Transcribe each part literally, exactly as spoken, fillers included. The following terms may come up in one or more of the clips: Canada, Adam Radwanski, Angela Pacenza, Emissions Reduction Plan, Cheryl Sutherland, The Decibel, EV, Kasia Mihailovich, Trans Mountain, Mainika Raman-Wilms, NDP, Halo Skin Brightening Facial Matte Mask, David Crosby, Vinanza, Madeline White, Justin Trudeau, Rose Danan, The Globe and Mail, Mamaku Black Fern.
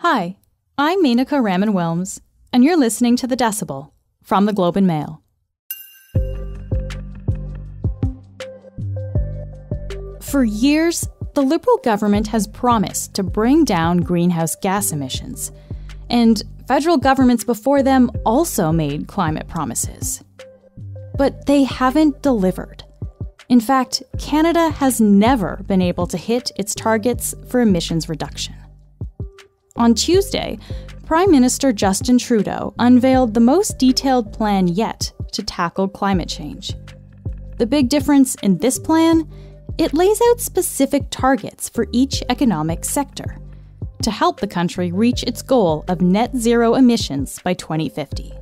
Hi, I'm Mainika Raman-Wilms, and you're listening to The Decibel from The Globe and Mail. For years, the Liberal government has promised to bring down greenhouse gas emissions, and federal governments before them also made climate promises. But they haven't delivered. In fact, Canada has never been able to hit its targets for emissions reduction. On Tuesday, Prime Minister Justin Trudeau unveiled the most detailed plan yet to tackle climate change. The big difference in this plan? It lays out specific targets for each economic sector to help the country reach its goal of net zero emissions by twenty fifty.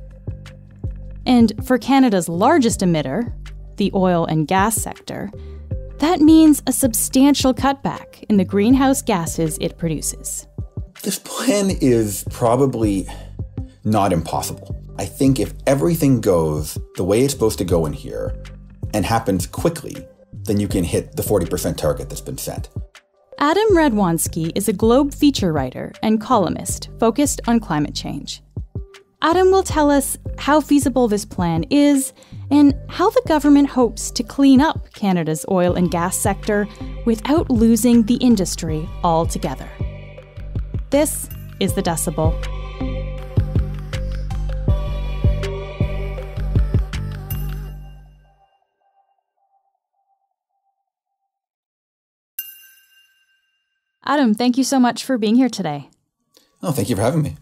And for Canada's largest emitter, the oil and gas sector, that means a substantial cutback in the greenhouse gases it produces. This plan is probably not impossible. I think if everything goes the way it's supposed to go in here and happens quickly, then you can hit the forty percent target that's been set. Adam Radwanski is a Globe feature writer and columnist focused on climate change. Adam will tell us how feasible this plan is and how the government hopes to clean up Canada's oil and gas sector without losing the industry altogether. This is The Decibel. Adam, thank you so much for being here today. Oh, thank you for having me.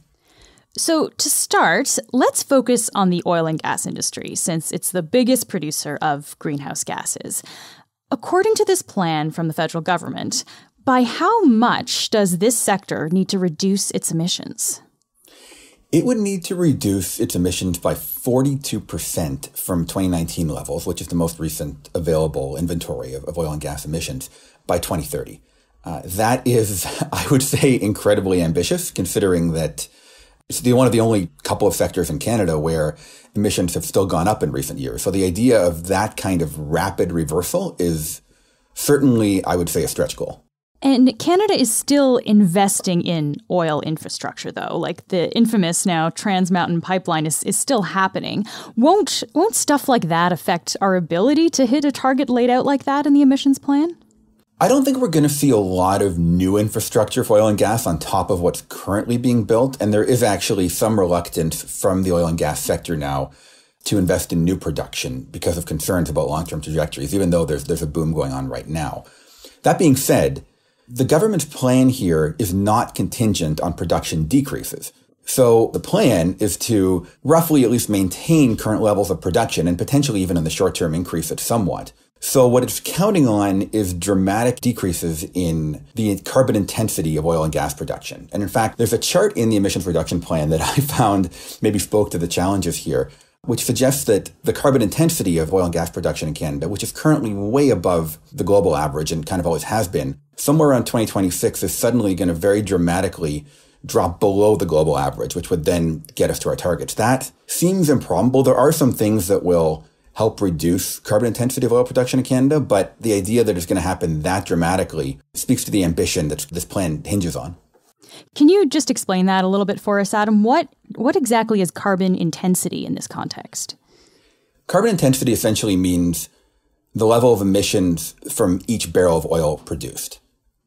So to start, let's focus on the oil and gas industry, since it's the biggest producer of greenhouse gases. According to this plan from the federal government, by how much does this sector need to reduce its emissions? It would need to reduce its emissions by forty-two percent from twenty nineteen levels, which is the most recent available inventory of, of oil and gas emissions, by twenty thirty. Uh, that is, I would say, incredibly ambitious, considering that it's the, one of the only couple of sectors in Canada where emissions have still gone up in recent years. So the idea of that kind of rapid reversal is certainly, I would say, a stretch goal. And Canada is still investing in oil infrastructure, though. Like the infamous now Trans Mountain pipeline is, is still happening. Won't, won't stuff like that affect our ability to hit a target laid out like that in the emissions plan? I don't think we're going to see a lot of new infrastructure for oil and gas on top of what's currently being built. And there is actually some reluctance from the oil and gas sector now to invest in new production because of concerns about long-term trajectories, even though there's, there's a boom going on right now. That being said, the government's plan here is not contingent on production decreases. So the plan is to roughly at least maintain current levels of production and potentially even in the short term increase it somewhat. So what it's counting on is dramatic decreases in the carbon intensity of oil and gas production. And in fact, there's a chart in the emissions reduction plan that I found maybe spoke to the challenges here, which suggests that the carbon intensity of oil and gas production in Canada, which is currently way above the global average and kind of always has been, somewhere around twenty twenty-six is suddenly going to very dramatically drop below the global average, which would then get us to our targets. That seems improbable. There are some things that will help reduce carbon intensity of oil production in Canada, but the idea that it's going to happen that dramatically speaks to the ambition that this plan hinges on. Can you just explain that a little bit for us, Adam? What what exactly is carbon intensity in this context? Carbon intensity essentially means the level of emissions from each barrel of oil produced.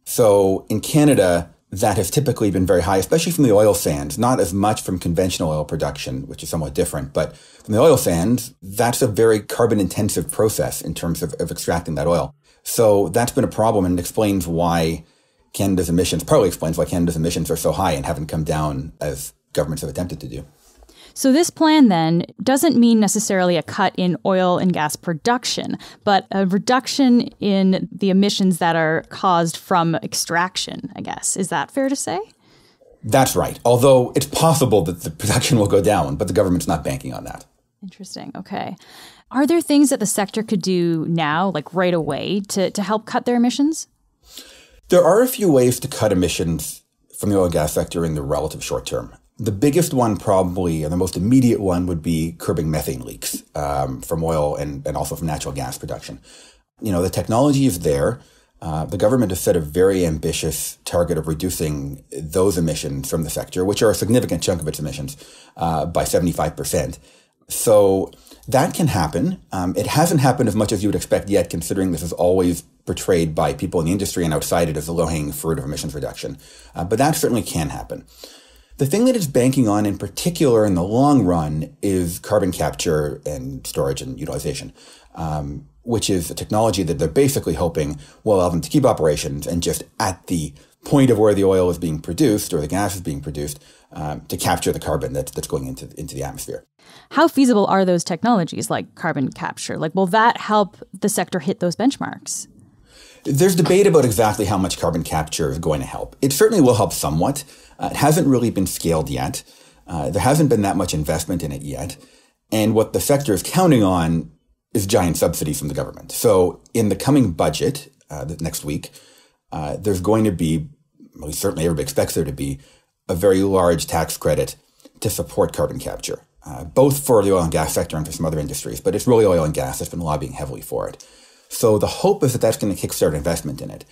So in Canada, that has typically been very high, especially from the oil sands, not as much from conventional oil production, which is somewhat different. But from the oil sands, that's a very carbon intensive process in terms of, of extracting that oil. So that's been a problem and explains why Canada's emissions, partly explains why Canada's emissions are so high and haven't come down as governments have attempted to do. So this plan then doesn't mean necessarily a cut in oil and gas production, but a reduction in the emissions that are caused from extraction, I guess. Is that fair to say? That's right. Although it's possible that the production will go down, but the government's not banking on that. Interesting. Okay. Are there things that the sector could do now, like right away, to, to help cut their emissions? There are a few ways to cut emissions from the oil and gas sector in the relative short term. The biggest one probably, and the most immediate one, would be curbing methane leaks um, from oil and, and also from natural gas production. You know, the technology is there. Uh, the government has set a very ambitious target of reducing those emissions from the sector, which are a significant chunk of its emissions, uh, by seventy-five percent. So that can happen. Um, it hasn't happened as much as you would expect yet, considering this is always portrayed by people in the industry and outside it as the low-hanging fruit of emissions reduction. Uh, but that certainly can happen. The thing that it's banking on in particular in the long run is carbon capture and storage and utilization, um, which is a technology that they're basically hoping will allow them to keep operations and just at the point of where the oil is being produced or the gas is being produced um, to capture the carbon that's, that's going into, into the atmosphere. How feasible are those technologies like carbon capture? Like, will that help the sector hit those benchmarks? There's debate about exactly how much carbon capture is going to help. It certainly will help somewhat. Uh, it hasn't really been scaled yet. Uh, there hasn't been that much investment in it yet. And what the sector is counting on is giant subsidies from the government. So in the coming budget, uh, next week, uh, there's going to be, well, certainly everybody expects there to be, a very large tax credit to support carbon capture, uh, both for the oil and gas sector and for some other industries. But it's really oil and gas that's been lobbying heavily for it. So the hope is that that's going to kickstart investment in it.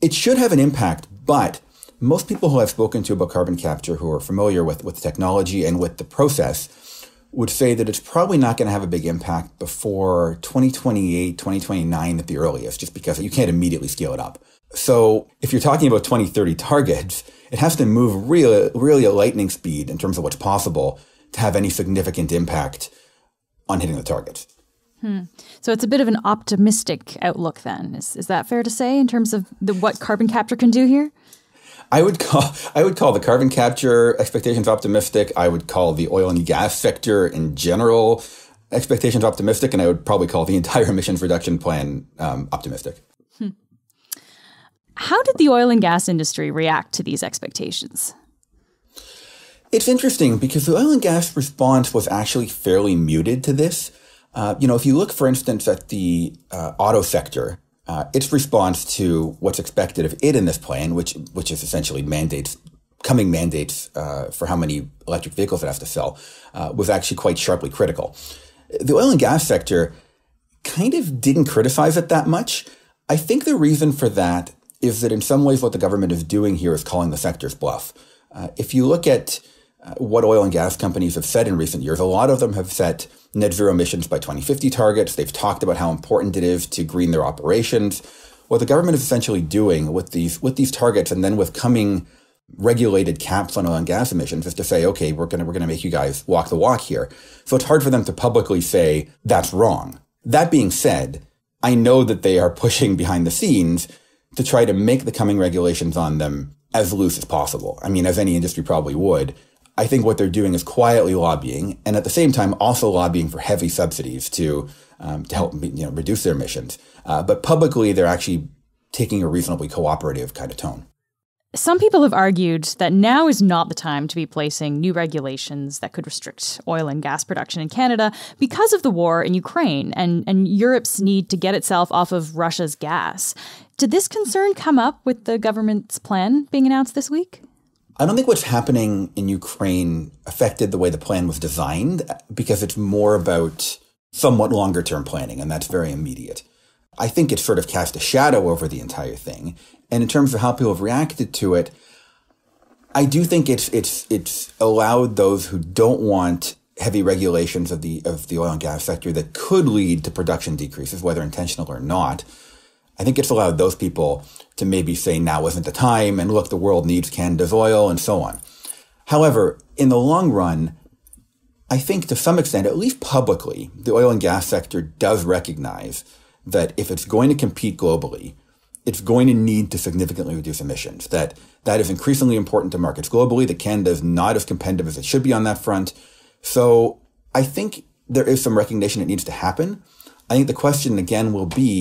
It should have an impact, but most people who I've spoken to about carbon capture who are familiar with, with the technology and with the process would say that it's probably not going to have a big impact before twenty twenty-eight, twenty twenty-nine at the earliest, just because you can't immediately scale it up. So if you're talking about twenty thirty targets, it has to move really, really at lightning speed in terms of what's possible to have any significant impact on hitting the targets. Hmm. So it's a bit of an optimistic outlook then. Is, is that fair to say in terms of the, what carbon capture can do here? I would call I would call the carbon capture expectations optimistic. I would call the oil and gas sector in general expectations optimistic. And I would probably call the entire emissions reduction plan um, optimistic. Hmm. How did the oil and gas industry react to these expectations? It's interesting because the oil and gas response was actually fairly muted to this. Uh, you know, if you look, for instance, at the uh, auto sector, uh, its response to what's expected of it in this plan, which which is essentially mandates, coming mandates uh, for how many electric vehicles it has to sell, uh, was actually quite sharply critical. The oil and gas sector kind of didn't criticize it that much. I think the reason for that is that in some ways what the government is doing here is calling the sector's bluff. Uh, if you look at Uh, what oil and gas companies have said in recent years, a lot of them have set net zero emissions by twenty fifty targets. They've talked about how important it is to green their operations. What the government is essentially doing with these with these targets and then with coming regulated caps on oil and gas emissions is to say, okay, we're gonna we're gonna make you guys walk the walk here. So it's hard for them to publicly say that's wrong. That being said, I know that they are pushing behind the scenes to try to make the coming regulations on them as loose as possible. I mean, as any industry probably would. I think what they're doing is quietly lobbying, and at the same time also lobbying for heavy subsidies to um, to help you know, reduce their emissions. Uh, but publicly, they're actually taking a reasonably cooperative kind of tone. Some people have argued that now is not the time to be placing new regulations that could restrict oil and gas production in Canada because of the war in Ukraine and, and Europe's need to get itself off of Russia's gas. Did this concern come up with the government's plan being announced this week? I don't think what's happening in Ukraine affected the way the plan was designed because it's more about somewhat longer term planning, and that's very immediate. I think it sort of cast a shadow over the entire thing. And in terms of how people have reacted to it, I do think it's it's it's allowed those who don't want heavy regulations of the of the oil and gas sector that could lead to production decreases, whether intentional or not. I think it's allowed those people to maybe say now isn't the time and look, the world needs Canada's oil and so on. However, in the long run, I think to some extent, at least publicly, the oil and gas sector does recognize that if it's going to compete globally, it's going to need to significantly reduce emissions. That that is increasingly important to markets globally, that Canada is not as competitive as it should be on that front. So I think there is some recognition that needs to happen. I think the question again will be,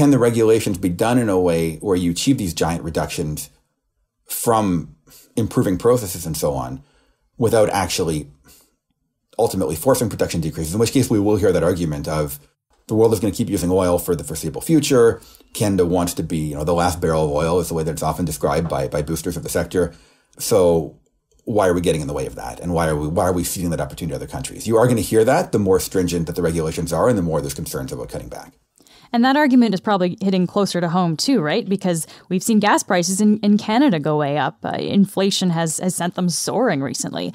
can the regulations be done in a way where you achieve these giant reductions from improving processes and so on without actually ultimately forcing production decreases? In which case we will hear that argument of the world is going to keep using oil for the foreseeable future. Canada wants to be, you know, the last barrel of oil is the way that it's often described by, by boosters of the sector. So why are we getting in the way of that? And why are we, why are we ceding that opportunity to other countries? You are going to hear that the more stringent that the regulations are and the more there's concerns about cutting back. And that argument is probably hitting closer to home too, right? Because we've seen gas prices in, in Canada go way up. Uh, inflation has, has sent them soaring recently.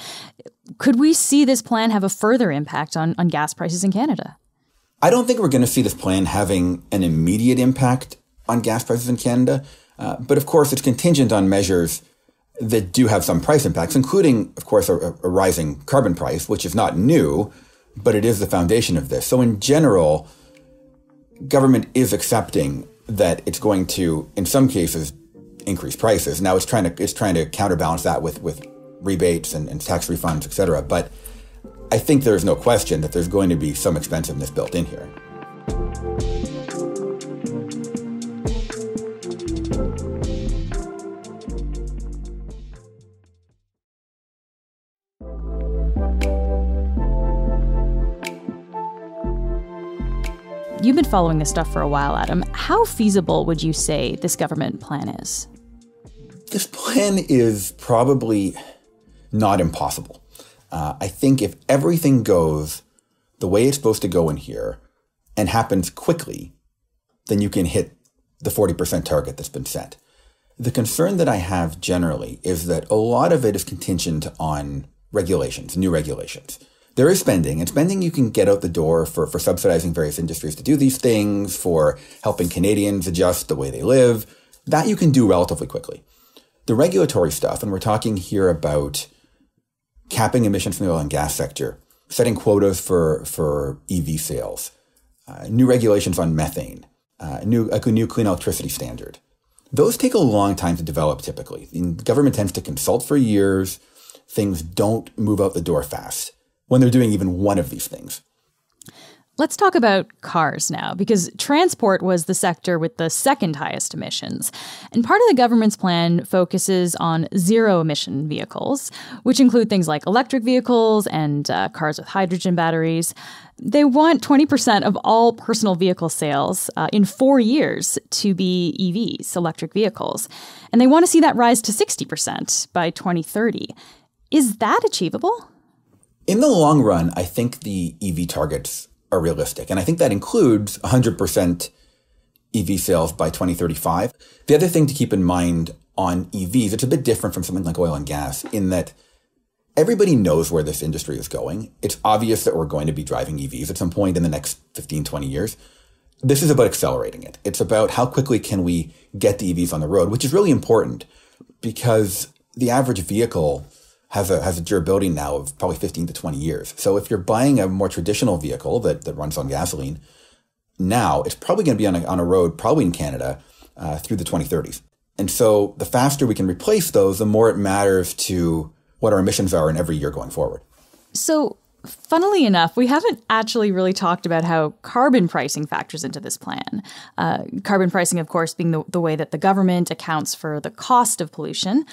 Could we see this plan have a further impact on, on gas prices in Canada? I don't think we're going to see this plan having an immediate impact on gas prices in Canada. Uh, but of course, it's contingent on measures that do have some price impacts, including, of course, a, a rising carbon price, which is not new, but it is the foundation of this. So in general, government is accepting that it's going to, in some cases, increase prices. Now, it's trying to it's trying to counterbalance that with, with rebates and, and tax refunds, et cetera. But I think there is no question that there's going to be some expensiveness built in here. You've been following this stuff for a while, Adam. How feasible would you say this government plan is? This plan is probably not impossible. Uh, I think if everything goes the way it's supposed to go in here and happens quickly, then you can hit the forty percent target that's been set. The concern that I have generally is that a lot of it is contingent on regulations, new regulations. There is spending, and spending you can get out the door for, for subsidizing various industries to do these things, for helping Canadians adjust the way they live. That you can do relatively quickly. The regulatory stuff, and we're talking here about capping emissions from the oil and gas sector, setting quotas for, for E V sales, uh, new regulations on methane, uh, new, a new clean electricity standard. Those take a long time to develop typically. The government tends to consult for years. Things don't move out the door fast when they're doing even one of these things. Let's talk about cars now, because transport was the sector with the second highest emissions. And part of the government's plan focuses on zero-emission vehicles, which include things like electric vehicles and uh, cars with hydrogen batteries. They want twenty percent of all personal vehicle sales uh, in four years to be E Vs, electric vehicles. And they want to see that rise to sixty percent by twenty thirty. Is that achievable? In the long run, I think the E V targets are realistic. And I think that includes one hundred percent E V sales by twenty thirty-five. The other thing to keep in mind on E Vs, it's a bit different from something like oil and gas in that everybody knows where this industry is going. It's obvious that we're going to be driving E Vs at some point in the next fifteen, twenty years. This is about accelerating it. It's about how quickly can we get the E Vs on the road, which is really important because the average vehicle has a, has a durability now of probably fifteen to twenty years. So if you're buying a more traditional vehicle that, that runs on gasoline, now it's probably going to be on a, on a road, probably in Canada, uh, through the twenty thirties. And so the faster we can replace those, the more it matters to what our emissions are in every year going forward. So funnily enough, we haven't actually really talked about how carbon pricing factors into this plan. Uh, carbon pricing, of course, being the, the way that the government accounts for the cost of pollution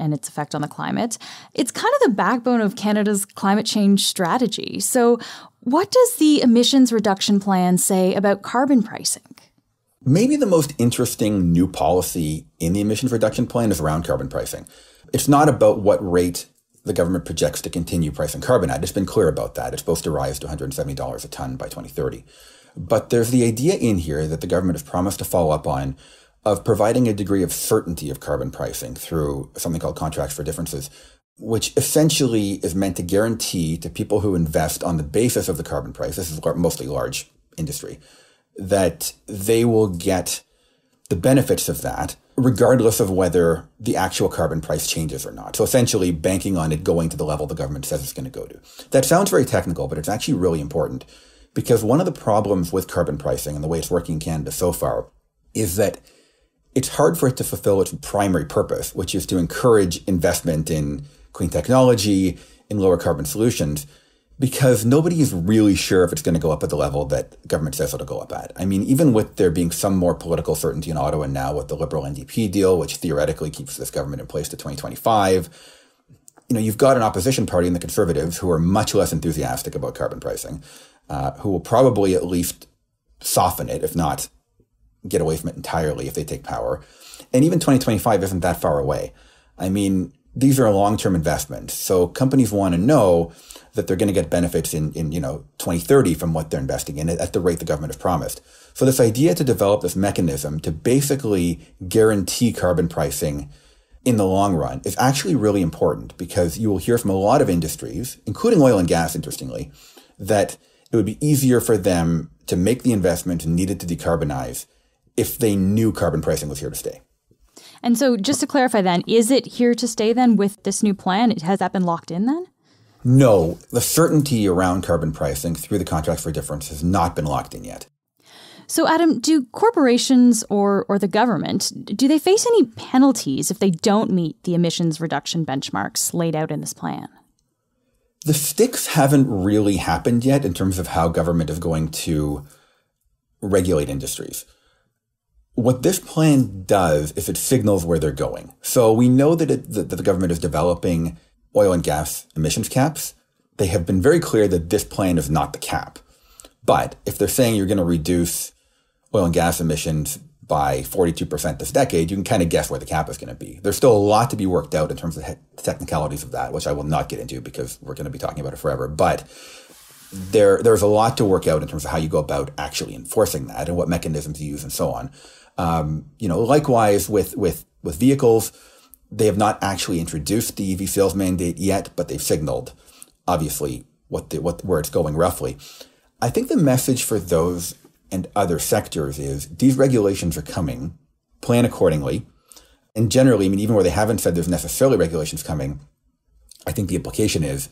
and its effect on the climate. It's kind of the backbone of Canada's climate change strategy. So what does the emissions reduction plan say about carbon pricing? Maybe the most interesting new policy in the emissions reduction plan is around carbon pricing. It's not about what rate the government projects to continue pricing carbon at. It's been clear about that. It's supposed to rise to one hundred seventy dollars a ton by twenty thirty. But there's the idea in here that the government has promised to follow up on of providing a degree of certainty of carbon pricing through something called contracts for differences, which essentially is meant to guarantee to people who invest on the basis of the carbon price, this is mostly large industry, that they will get the benefits of that, regardless of whether the actual carbon price changes or not. So essentially banking on it going to the level the government says it's going to go to. That sounds very technical, but it's actually really important because one of the problems with carbon pricing and the way it's working in Canada so far is that it's hard for it to fulfill its primary purpose, which is to encourage investment in clean technology, in lower carbon solutions, because nobody is really sure if it's going to go up at the level that the government says it'll go up at. I mean, even with there being some more political certainty in Ottawa now with the Liberal N D P deal, which theoretically keeps this government in place to twenty twenty-five, you know, you've got an opposition party in the Conservatives who are much less enthusiastic about carbon pricing, uh, who will probably at least soften it, if not get away from it entirely if they take power. And even twenty twenty-five isn't that far away. I mean, these are long-term investments. So companies want to know that they're going to get benefits in, in, you know, twenty thirty from what they're investing in at the rate the government has promised. So this idea to develop this mechanism to basically guarantee carbon pricing in the long run is actually really important, because you will hear from a lot of industries, including oil and gas, interestingly, that it would be easier for them to make the investment needed to decarbonize if they knew carbon pricing was here to stay. And so just to clarify then, is it here to stay then with this new plan? Has that been locked in then? No, the certainty around carbon pricing through the contracts for difference has not been locked in yet. So Adam, do corporations or, or the government, do they face any penalties if they don't meet the emissions reduction benchmarks laid out in this plan? The sticks haven't really happened yet in terms of how government is going to regulate industries. What this plan does is it signals where they're going. So we know that, it, that the government is developing oil and gas emissions caps. They have been very clear that this plan is not the cap. But if they're saying you're going to reduce oil and gas emissions by forty-two percent this decade, you can kind of guess where the cap is going to be. There's still a lot to be worked out in terms of the technicalities of that, which I will not get into because we're going to be talking about it forever. But there, there's a lot to work out in terms of how you go about actually enforcing that and what mechanisms you use and so on. Um, you know, likewise with, with, with vehicles, they have not actually introduced the E V sales mandate yet, but they've signaled, obviously, what the, what where it's going roughly. I think the message for those and other sectors is these regulations are coming, plan accordingly. And generally, I mean, even where they haven't said there's necessarily regulations coming, I think the implication is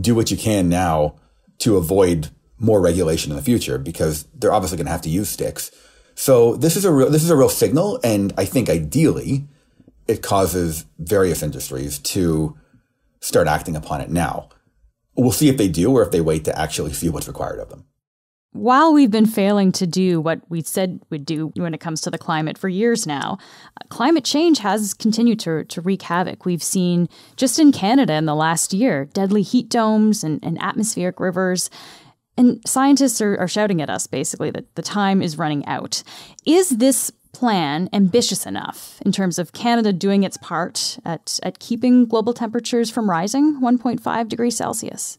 do what you can now to avoid more regulation in the future, because they're obviously going to have to use sticks. So this is a real, this is a real signal. And I think ideally it causes various industries to start acting upon it now. We'll see if they do or if they wait to actually see what's required of them. While we've been failing to do what we said we'd do when it comes to the climate for years now, climate change has continued to, to wreak havoc. We've seen, just in Canada in the last year, deadly heat domes and, and atmospheric rivers. And scientists are, are shouting at us, basically, that the time is running out. Is this plan ambitious enough in terms of Canada doing its part at, at keeping global temperatures from rising one point five degrees Celsius?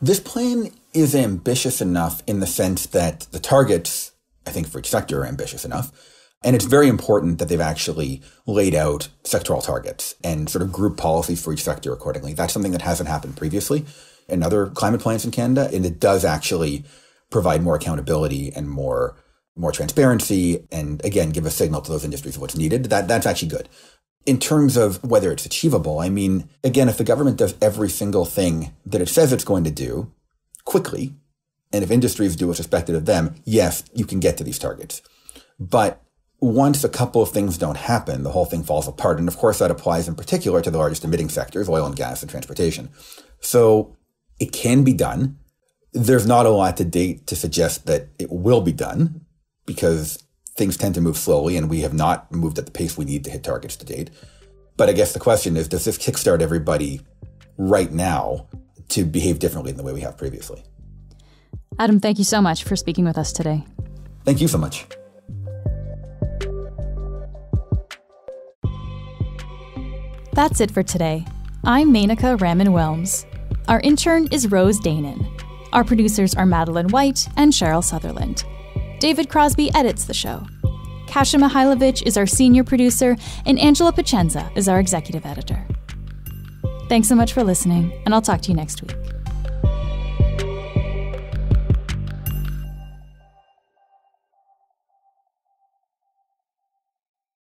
This plan is ambitious enough in the sense that the targets, I think, for each sector are ambitious enough. And it's very important that they've actually laid out sectoral targets and sort of group policies for each sector accordingly. That's something that hasn't happened previously in other climate plans in Canada. And it does actually provide more accountability and more, more transparency and, again, give a signal to those industries of what's needed. That, that's actually good. In terms of whether it's achievable, I mean, again, if the government does every single thing that it says it's going to do quickly, and if industries do what's expected of them, yes, you can get to these targets. But once a couple of things don't happen, the whole thing falls apart. And of course, that applies in particular to the largest emitting sectors, oil and gas and transportation. So it can be done. There's not a lot to date to suggest that it will be done, because things tend to move slowly, and we have not moved at the pace we need to hit targets to date. But I guess the question is, does this kickstart everybody right now to behave differently than the way we have previously? Adam, thank you so much for speaking with us today. Thank you so much. That's it for today. I'm Mainika Raman-Wilms. Our intern is Rose Danan. Our producers are Madeline White and Cheryl Sutherland. David Crosby edits the show. Kasia Mihailovich is our senior producer, and Angela Pacenza is our executive editor. Thanks so much for listening, and I'll talk to you next week.